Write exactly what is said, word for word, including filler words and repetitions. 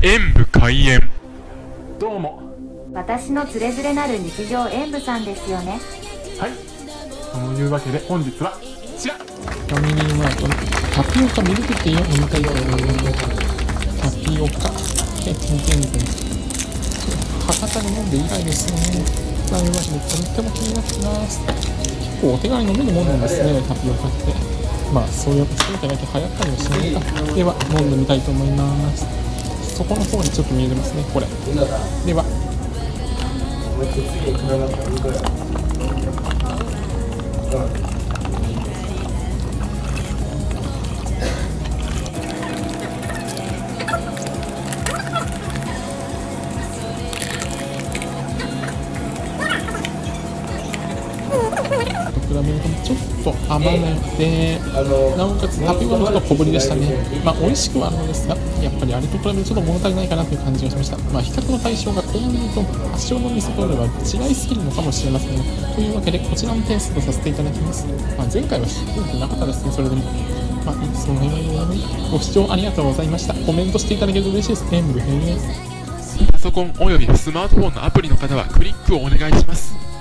演舞開演。どうも、私のつれづれなる日常演舞さんですよね。はい、というわけで本日はこちら、ファミリーマートのタピオカミルクティーを飲みたいと思います。タピオカえ、見てみて、博多に飲んで以来ですね。なみまして、とっても気になってます。結構お手軽に飲めるものなんですね、タピオカって。まあそういうことしていただけ流行ったりはしないか。では飲んでみたいと思います。そこの方にちょっと見えますね、これでは。比べるとちょっと甘めで、なおかつタピオカもちょっと小ぶりでしたね。まあ美味しくはあるのですが、やっぱりあれと比べるとちょっと物足りないかなという感じがしました。まあ比較の対象がコンビニと発祥の店とでは違いすぎるのかもしれませんね。というわけでこちらの点数とさせていただきます。まあ、前回は低くなかったですね、それでも。まあその辺はね、ご視聴ありがとうございました。コメントしていただけると嬉しいです。演舞閉園。パソコンおよびスマートフォンのアプリの方はクリックをお願いします。